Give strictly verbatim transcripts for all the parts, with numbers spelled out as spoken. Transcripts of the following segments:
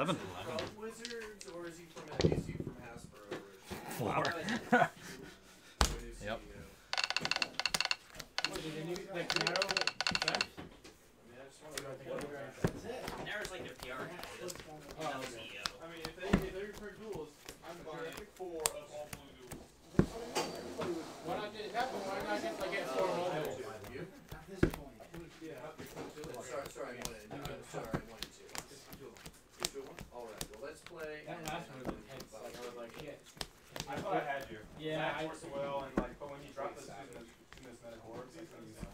eleven. Wizards, or is he from N B C from Hasbro? Four. Yep. Naro's like their P R guy. I mean, if they if they refer duels, I'm buying four of all blue duels. Why not get that one? Why not just like get four of all blue? At this point. Yeah. Sorry, sorry, I wanted to. Sorry, I wanted to. Just do one. All right. Well, let's play. That last one was intense. Like I was like, yeah. I thought I had you. Yeah. I forced the will and like, but when you dropped this in this medic orb, he's gonna use it.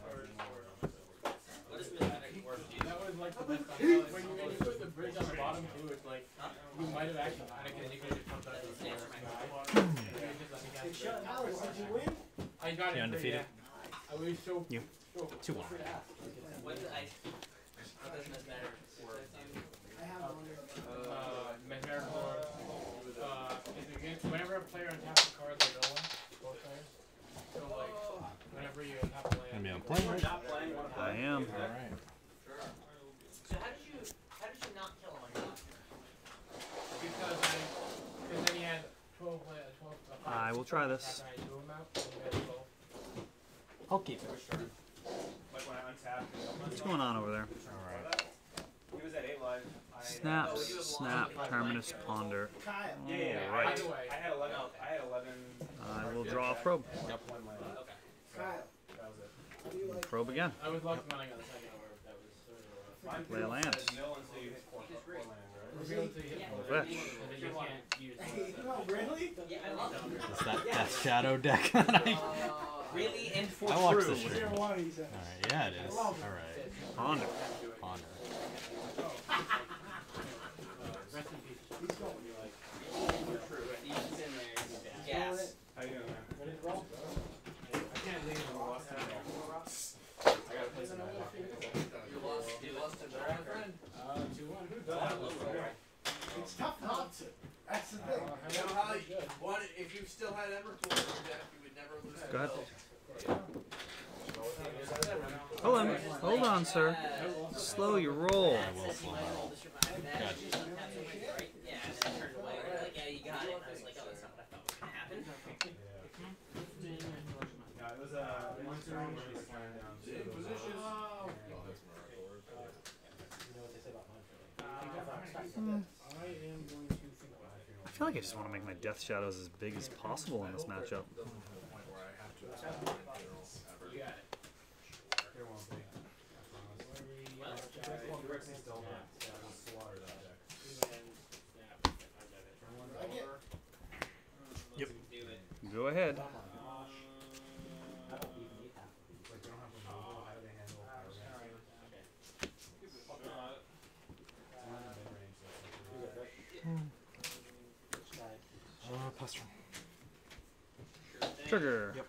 What is Midnight Warp? That was like the best time. When you, when you put the bridge on the bottom too, it's like, huh? You might have actually died because you could have jumped out of the stairs. It shut out. Did you win? I got it. You're undefeated. I was so... You. two one. What did I... What does Miss Matter for? I have one. Uh, Miss Matter for... Uh, is against... Whenever a player untaps a card, they go one. Both players. So like, whenever you have to play, I am playing. I am. All right. So how did you, how did you not kill him on your last turn? Because I, because then he had twelve, uh, twelve. Uh, I will try this. I'll keep it. What's going on over there? All right. He was at eight live. Snap, oh, snap, Terminus, Ponder. Oh, yeah, yeah, right. I had eleven. I had eleven. I will draw a probe. Yep. Okay. Probe again. I was locked when I got the second hour. That was sort of. Play a land. Really? It's that Death's Shadow deck. Really and for true. I watched the stream. All right. Yeah, it is. All right. Ponder. Ponder. Yes. How you doing, man? I can't leave. I lost it. I gotta play some. You lost. You lost to the record. Uh, two one. Who does? It's tough not to. That's the thing. You know how you want it. If you still had Everpool in your deck, you would never lose. Go ahead. Hold on, hold on, sir. Slow your roll. I will slow my roll. Gotcha. Yeah, and then I turned away. Like, yeah, you got it. I was like, oh, that's not what I thought was gonna happen. Yeah, it was a one turn where he slammed down two positions. Wow. You know what they say about Munch? I am going to think about it. I feel like I just want to make my Death Shadows as big as possible in this matchup. You got it. There won't be. Well, yep. Go ahead. Uh, pass turn. Trigger. Yep.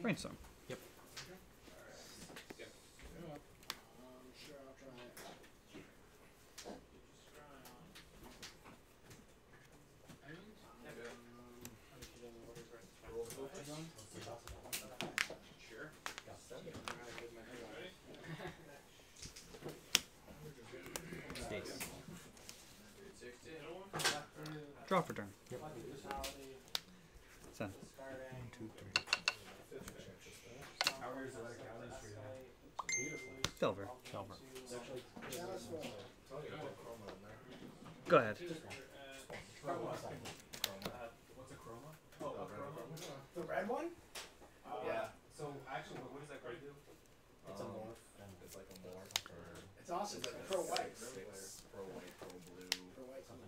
Brainstorm. Yep. Draw for turn. Yep. Send. One, two, three. Silver. Silver. Go ahead. What's a chroma? Oh, the red one? Uh, yeah. So actually, what does that card do? It's a morph. It's like a morph. It's awesome. It's like pro white. Pro white, pro blue. Pro white, something.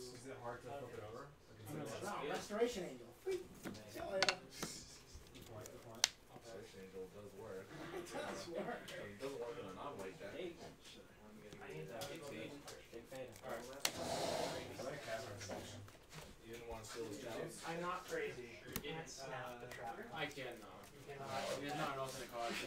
Is it hard to flip it over? No, Restoration Angel. See you later. Restoration Angel does work. It does work. It doesn't work in a non-white deck. I hate that. Big fan. Alright. I like Cavern section. You didn't want to steal the challenge? I'm not crazy. You didn't snap the trapper? I can, though. There's not an alternate card. Yeah. You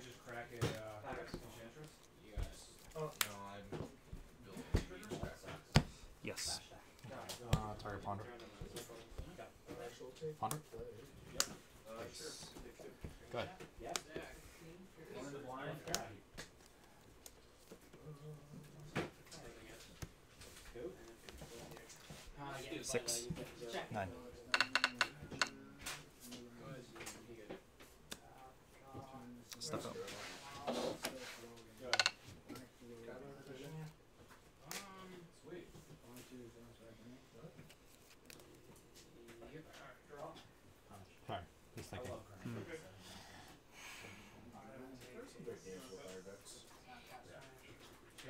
just crack a uh, enchantress? You guys. Oh. No, I'm building a yes. Uh, target Ponder. Ponder? Uh, sure. Go ahead. Yeah. Six. Nine. Step up. Sorry, just thinking.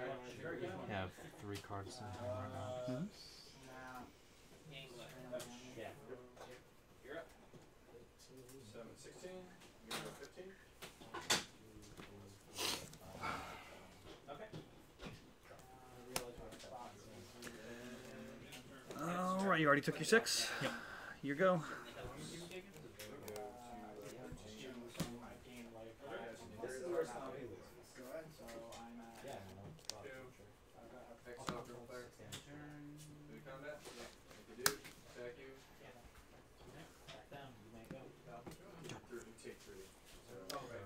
Mm. I have three cards in hand right now. Mm-hmm. sixteen, you go fifteen. Okay. All right, you already took your six. Yep. Here you go.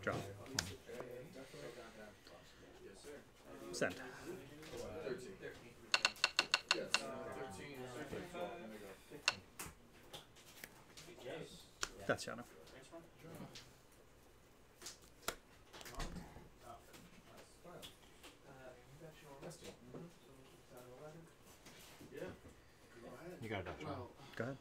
Drop. Send. That's Shadow. You got it. Go ahead.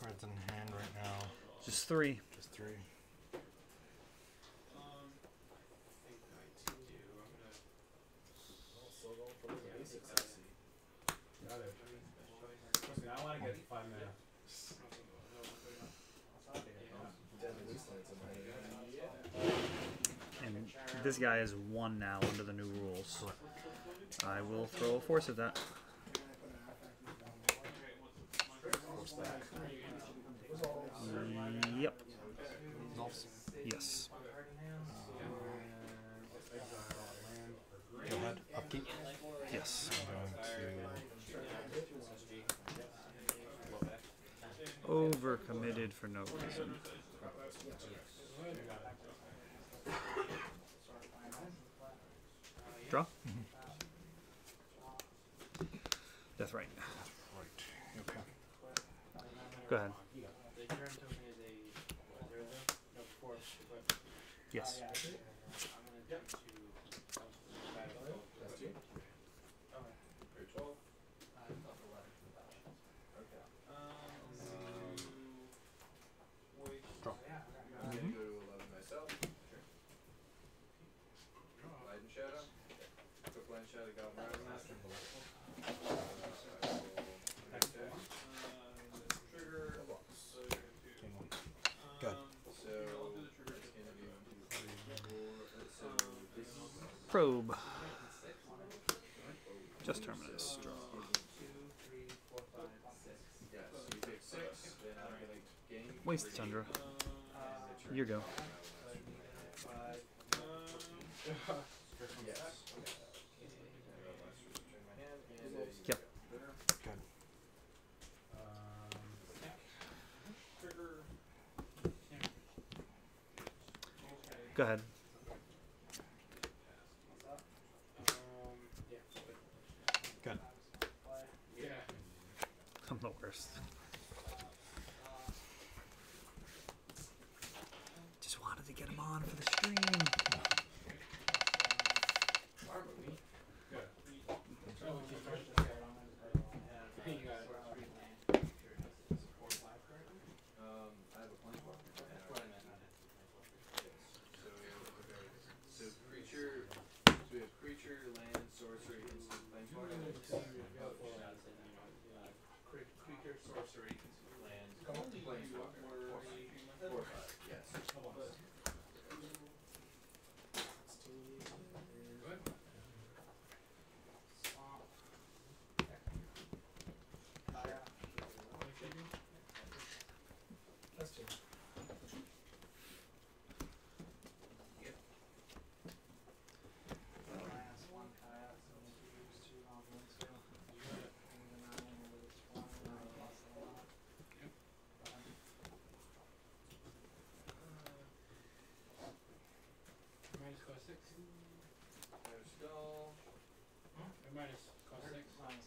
Cards in hand right now. Just three. Just three. I want to get five minutes. And this guy is one now under the new rules. I will throw a force at that. Yep. Yes. Go ahead. Upkeep. Yes. Overcommitted for no reason. Draw. Mm-hmm. Death right. Right. Okay. Go ahead. Yes. Probe. Just Terminus. Draw. Waste Tundra. You go. Yep. Good. Go ahead. Good. Yeah. I'm the worst. Just wanted to get him on for the stream. There's Skull. It minus cost six. Minus six.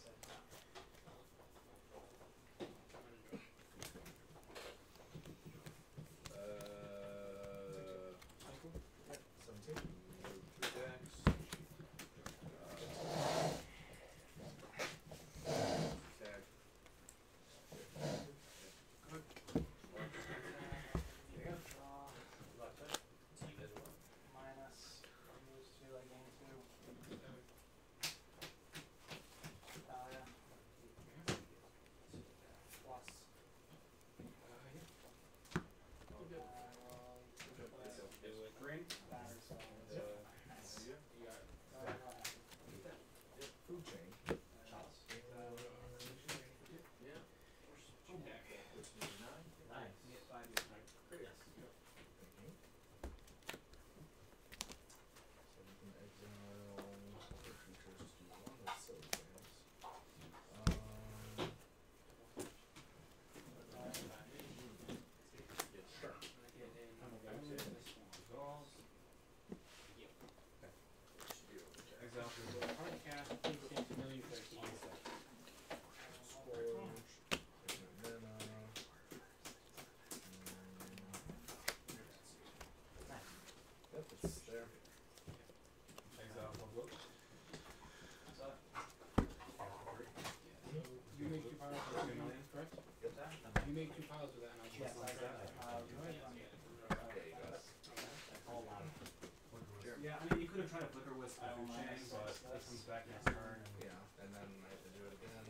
You make two piles with that, and I just like that. Yeah, I mean, you could have tried to flicker with the food chain, but it comes back next turn. Yeah, and then I have to do it again.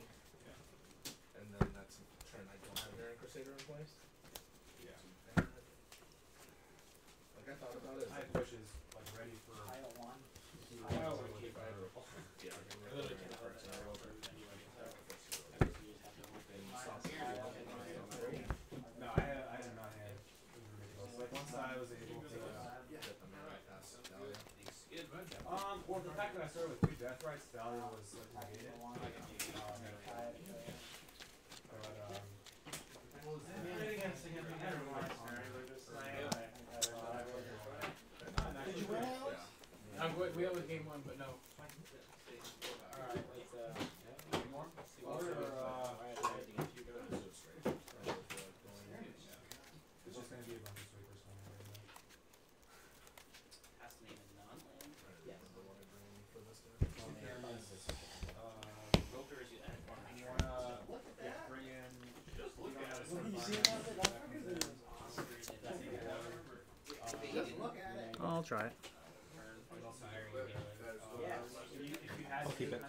Yeah. And then that's a turn I don't have Baron Crusader in place. Yeah. Like, I thought about it. I have pushes, like, ready for. I don't want. I also keep I roll. Yeah, I literally can't hurt it. I roll for anybody. I guess you just have to hope they stop scared. Once I was able to uh, yeah. get them right past Dahlia. Um, well, the fact that I started with two death rights, Dahlia was like negated. Um, but, um, well, is it really against the heavy header last turn? We're just like, uh, did you win, Alex? Yeah. Um, we always game one, but no. Alright, let's, uh, any more? Or, uh, it's just going to be a bunch of. I'll try it. I'll keep it.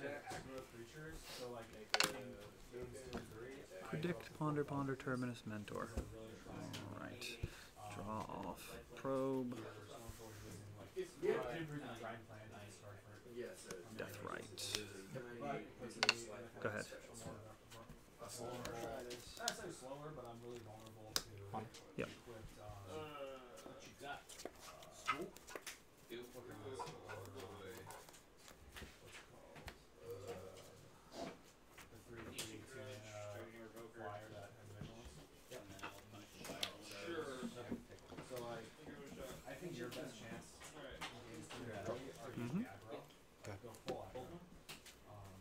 Predict, ponder, ponder, terminus, mentor. Alright. Draw off. Probe. Death right. Go ahead. I say slower, but I'm really vulnerable to yep. What you got? Cool. It was fucking nice. What's it called? Uh, the three inch two inch Junior Voker wire that has vigilance? Yeah. Sure. So, like, I think your best chance is to aggro or use the aggro. Go full aggro. Um,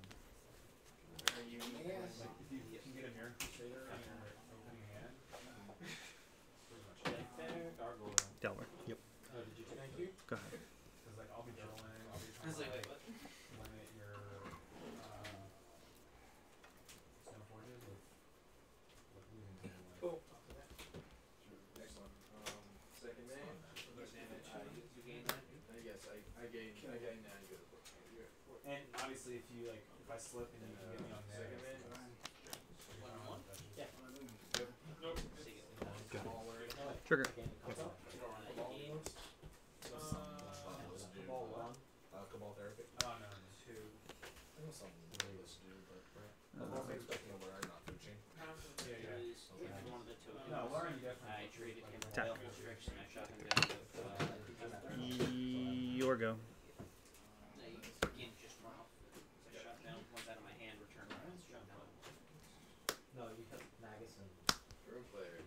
like, if you can get a Mirror Crusader and you're opening hand, pretty much it. Gargoyle. Delver. Yep. Thank you. Go ahead. Because like I'll be drilling, I'll be trying to like, limit your uh, snow forges with what we can do. Cool. Next one. Um, second name. First name. You gain that. Yes, I I gain I gain that. And obviously, if you like, if I slip and you can get me on there. Second name. One one. Yeah. Nope. Trigger. Cabal Therapy. Oh no, two. I know something really was new, but I wasn't expecting a Warren not coaching. Yeah, yeah. No, Warren definitely. I treated him with a restriction. I shot him down with. Your go. Again, just run off. I shot down once out of my hand. Return right. Shot down. No, you took Magus and. True player.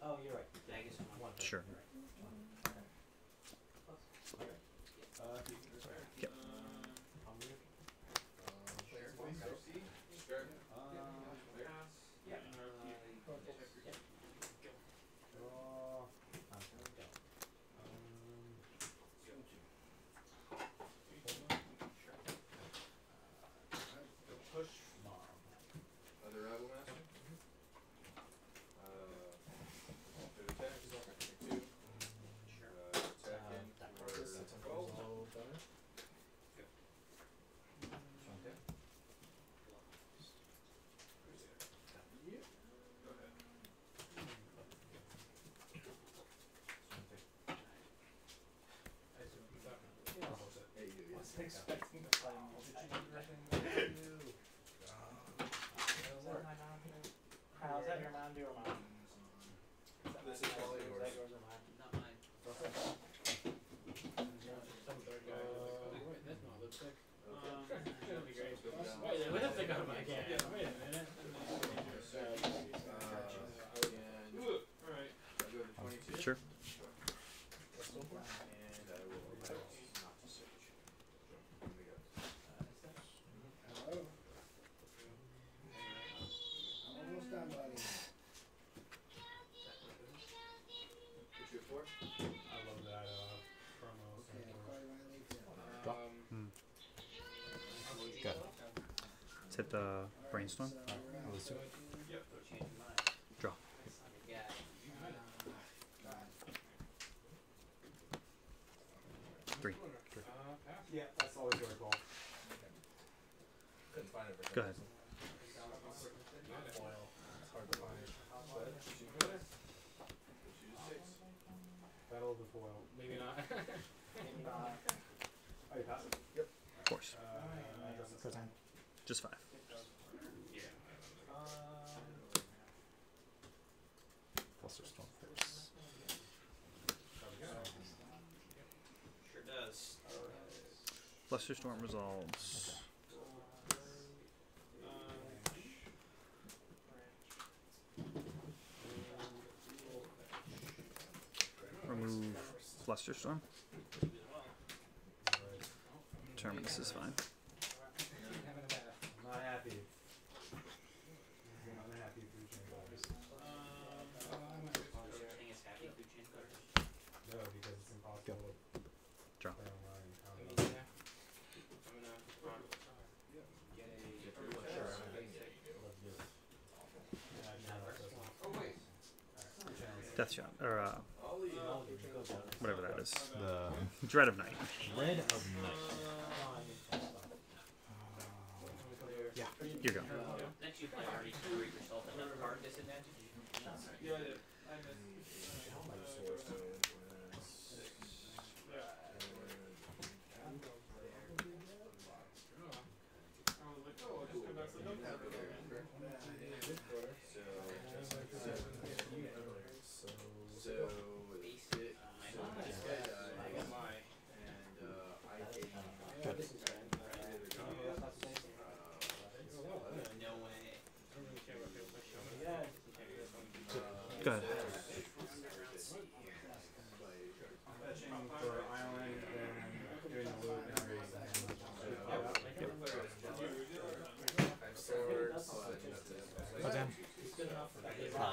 Oh, you're right. Magus and one. Sure. Uh, wasn't expecting to play multi-griffin. How is that your mind? Do your mind? This is all yours. Is that yours or mine? Not mine. Some third guy was like, oh, wait, that's not lipstick. Um, that'd be great. Wait, that lipstick on my can. Wait a minute. Alright. I'll go to twenty-two. Sure. And I will allow you not to search. Here we go. Hello. I'm almost done, buddy. What's your four? I love that uh, promo. Um, mm. Got it. Let's hit the brainstorm. Let's do it. Draw. Three. Three. Yeah, that's always your goal. Couldn't find it. Go ahead. It's hard to find. Battle of the foil. Maybe not. Maybe not. Are you passing? Yep. Of course. Uh, Just five. Yeah. Um, Flusterstorm first. Sure does. Flusterstorm resolves. Remove Flusterstorm. Terminus is fine. I'm not happy. I'm happy food chain cards. Um, everything is happy food chain cards? No, because it's impossible. Go. Draw. I'm going to get a... Oh, wait. Death Shot. Or, uh... whatever that is. The Dread of Night. Dread of Night. Yeah, you go. Next you play already to read yourself another card disadvantage. Yeah, I did. I missed. Good.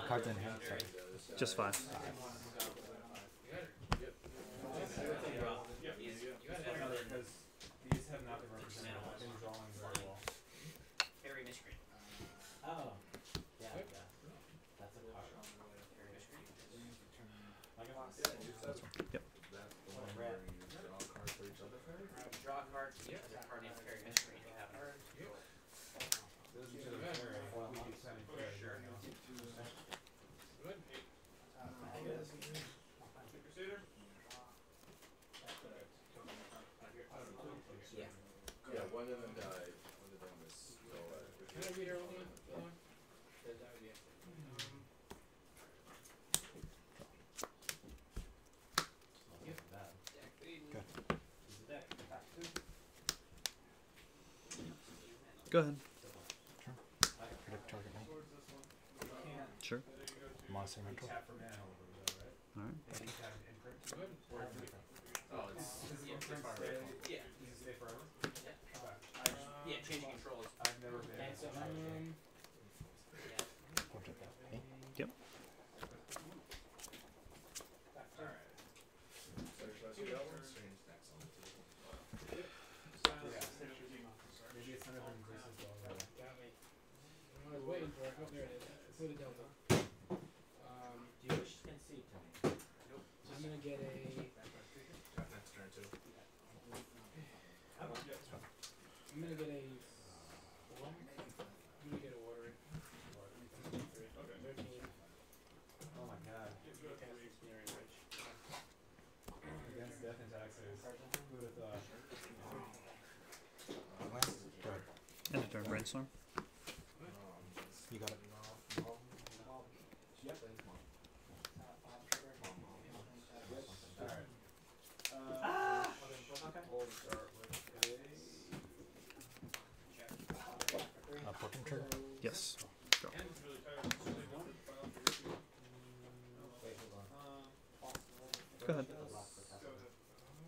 Cards in hand. Sorry. Just five. Yep. Draw a card, you have a card named Fairy Mystery, and you have an yeah. Yeah, one of them died. One of them was can I read her one? Go ahead. Sure. Predict target name. Sure. Monster mental. All right. Oh, it's yeah, yeah. Yeah, changing controls. I've never been. Um, yeah. Yep. All right. Um, do you wish to concede to me? Nope. I'm going to get a... Next turn, too. I'm going to get a... What? I'm going to get a water. thirteen. Oh, my God. Against death and taxes. Who would have thought? End of turn, Brainstorm. You got it. Ah! Upworking trigger? Yes. Go. Go ahead.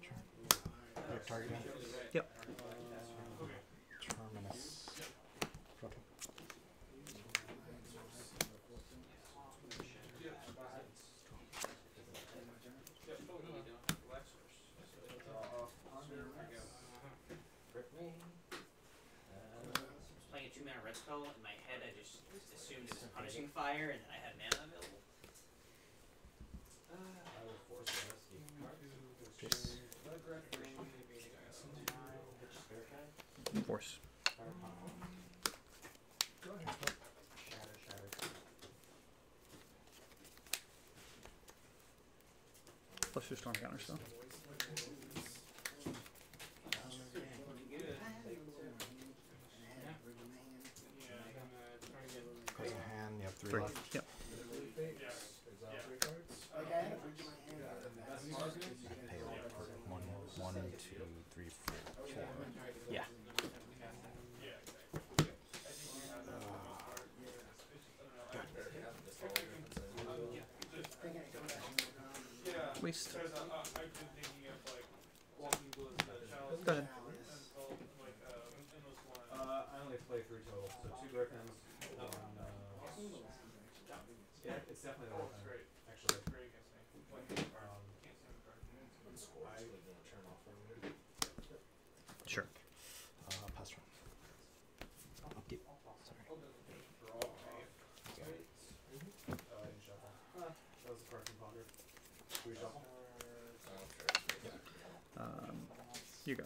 Sure. Target down? Yep. Terminus. Okay. Playing a two-mana red spell in my head, I just assumed it was Punishing Fire, and then I had mana available. Force. Flusterstorm counter spell. Three, three left. Yep. Yeah. Okay. One, one, two, three, four, four. Yeah. Uh, Waste. Go ahead. Uh, I only play three total, so two recommends. Yeah, it's definitely the whole thing. Great. Actually, it's great against me. Sure. Uh, pass turn. Upkeep. Sorry. Okay. Uh, that was a card from Ponder. Should we shuffle? Um, you go.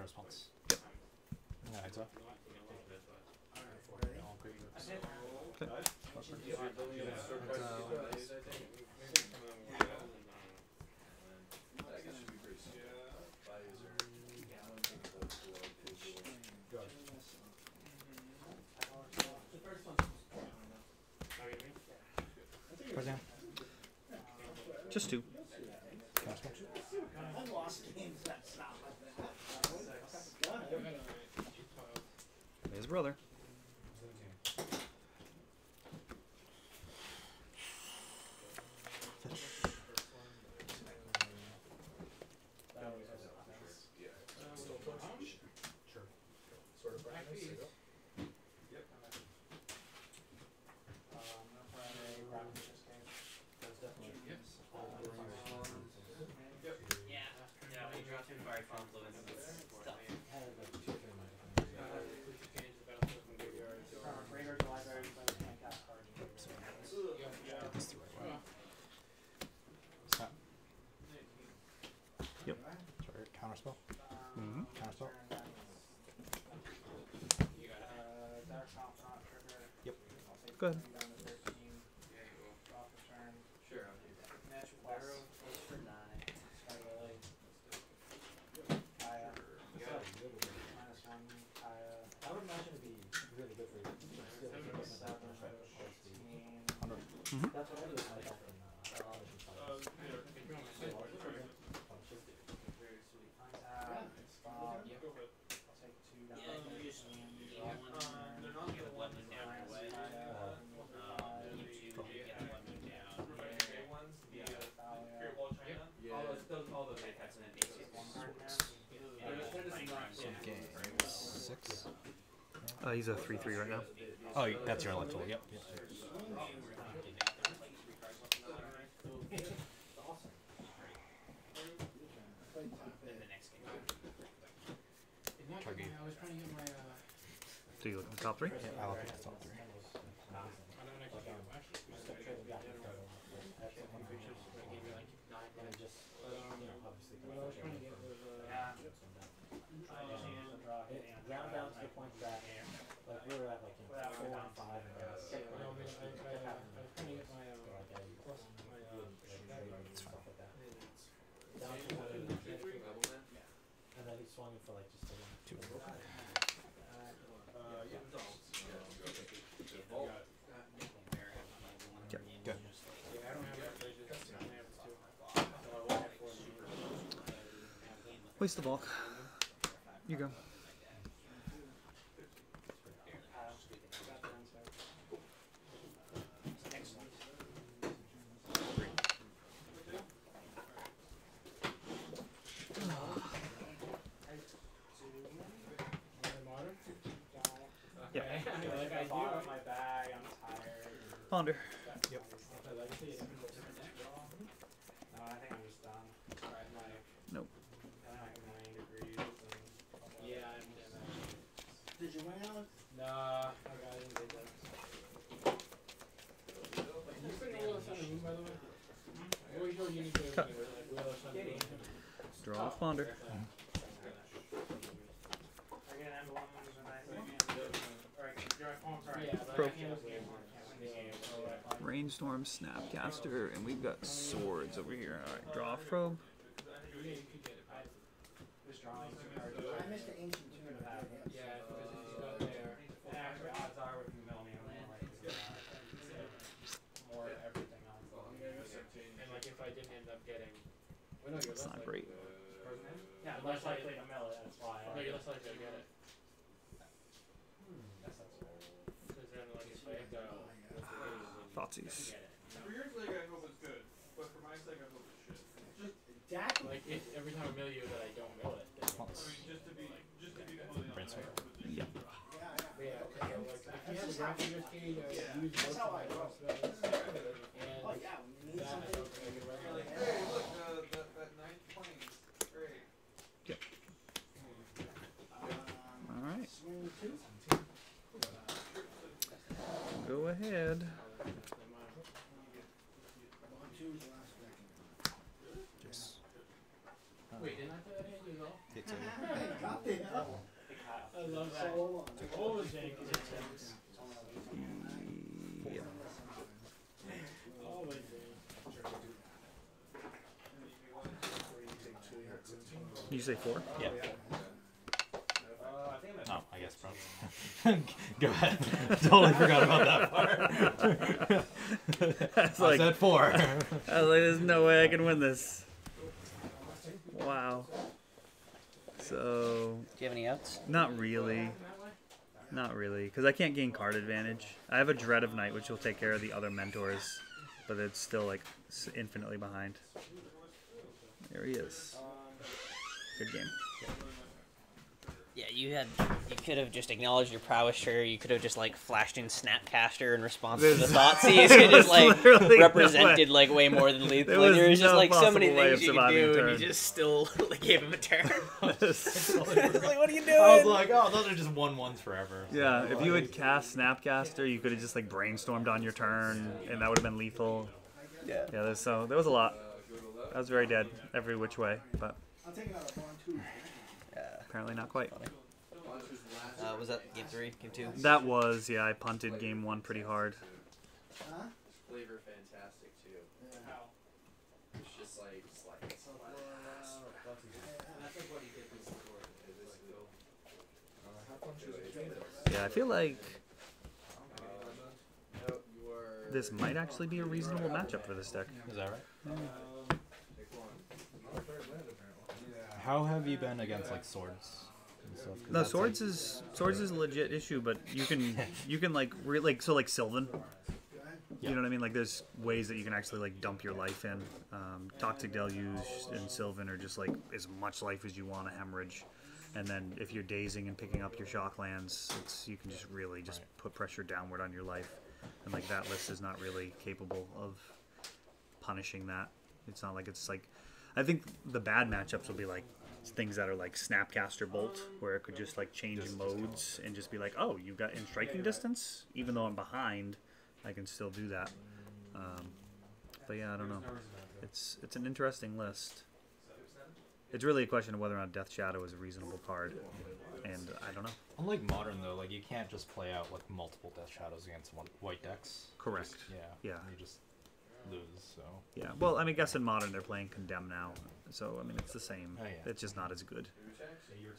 Response. Yep. Yeah, it's up. Okay. Put it down. Just two. I lost games that stop. His brother. Counterspell. Mm-hmm. Counterspell. Yep. Go ahead. Sure. I would imagine it'd be really good for you. That's what I do. Uh, he's a three three right now. Oh, that's your left tool, yep. yep. So you're looking at the top three? Yeah, I'll look at the top three. Round down to the point that like we were at like four and five and stuff like that. Down to the and then he swung for like just two. Uh, yeah. Good. Good. Waste the bulk. You go. Ponder. Yep. Nope. Did you win, Alex? Nah, I didn't get that. You spend all the sun in the moon, by the way? What were you doing? You need to go anywhere, like, all the sun in the moon. Draw off Ponder. Pro. Brainstorm, Snapcaster, and we've got swords over here. All right, draw a probe. I missed the ancient tune of that. Yeah, because it's not there. And actually, odds are with Melania, like more everything else. And like if I didn't end up getting, that's not great. Yeah, less likely to mill it. That's why. No, you're less likely to get it. Thoughtsies. For your sake, I hope it's good, but for my sake, I hope it's shit. Just like if every time I mill you, that I don't mill it. I mean, just to be, just to be completely honest. Yeah. Yeah. Yeah. If you have a graphic key, use both of them. Oh yeah, we need something. Hey, look, that ninth plane is great. Yep. All right. Go ahead. Yes. Uh, Wait, didn't I put that in you at all? Hey, got it. I love that. So all the jank is attempts. Yeah. Always jank. You say four? Yeah. Oh, I guess probably. Go ahead. Totally forgot about that part. That's I like, said four. I was like, there's no way I can win this. Wow. So. Do you have any outs? Not really. Not really, because I can't gain card advantage. I have a Dread of Night, which will take care of the other mentors, but it's still like infinitely behind. There he is. Good game. Yeah. Yeah, you had. You could have just acknowledged your prowess, sure. You could have just like flashed in Snapcaster in response There's to the Thoughtseize. So it just like represented no way. like way more than Leith. There was there was no just like so many things you could do, turn. and you just still like, gave him a turn. It's like, what are you doing? I was like, oh, those are just one ones forever. Yeah, if you had cast Snapcaster, you could have just like brainstormed on your turn, and that would have been lethal. Yeah. Yeah. There's, so there was a lot. I was very dead every which way, but. I'll take another one too. Apparently not quite. Uh, was that game three, game two? That was, yeah. I punted game one pretty hard. Huh? Flavor fantastic too. It's just like like. Yeah, I feel like this might actually be a reasonable matchup for this deck. Is that right? Yeah. How have you been against like swords? And stuff? No, swords like, is swords is a legit issue, but you can you can like re like so like Sylvan. Yeah. You know what I mean? Like there's ways that you can actually like dump your life in. Um, Toxic Deluge and Sylvan are just like as much life as you want to hemorrhage, and then if you're dazing and picking up your shock lands, it's, you can just really just right. put pressure downward on your life, and like that list is not really capable of punishing that. It's not like it's like. I think the bad matchups will be like things that are like Snapcaster Bolt, where it could just like change just, modes just and just be like, oh, you've got in striking distance? Even though I'm behind, I can still do that. Um, but yeah, I don't know. It's it's an interesting list. It's really a question of whether or not Death's Shadow is a reasonable card, and I don't know. Unlike Modern, though, like you can't just play out like multiple Death Shadows against one white decks. Correct. Just, yeah. Yeah. And you just lose. So. Yeah. Well, I mean, I guess in Modern they're playing Condemn now, so I mean it's the same. Oh, yeah. It's just not as good.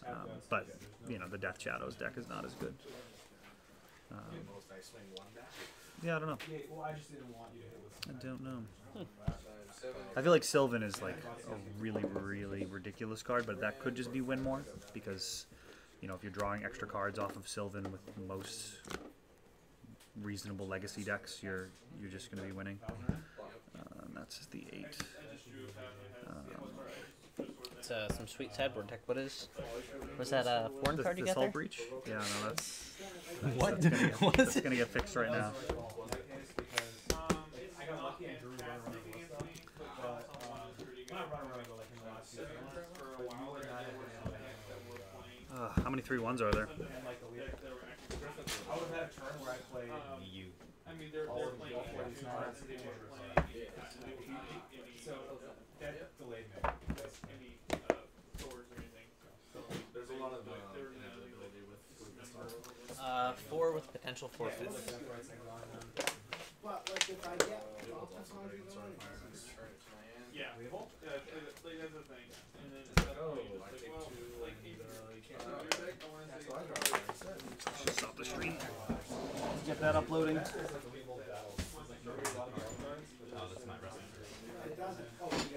Um, but you know, the Death Shadows deck is not as good. Um, yeah, I don't know. I don't know. Hmm. I feel like Sylvan is like a really, really ridiculous card, but that could just be win more because, you know, if you're drawing extra cards off of Sylvan with most reasonable Legacy decks, you're you're just going to be winning. Um, that's the eight. Um, it's uh, some sweet sideboard tech. What is? Was that a foreign the, card you got there? Breach? Yeah, no, that's. What? It's going to get fixed right now. Uh, how many three ones are there? I would have had a turn where I played you. I mean, they're playing. So that delayed me. Any swords or anything. There's a lot of with Uh, four with potential forfeits. But like if I get yeah, well, uh, like that's the thing. And then it's like, oh, like, well, like, even though you can't do your deck, I want to say, I should stop the stream. Get that uploading. Oh, that's my recipe.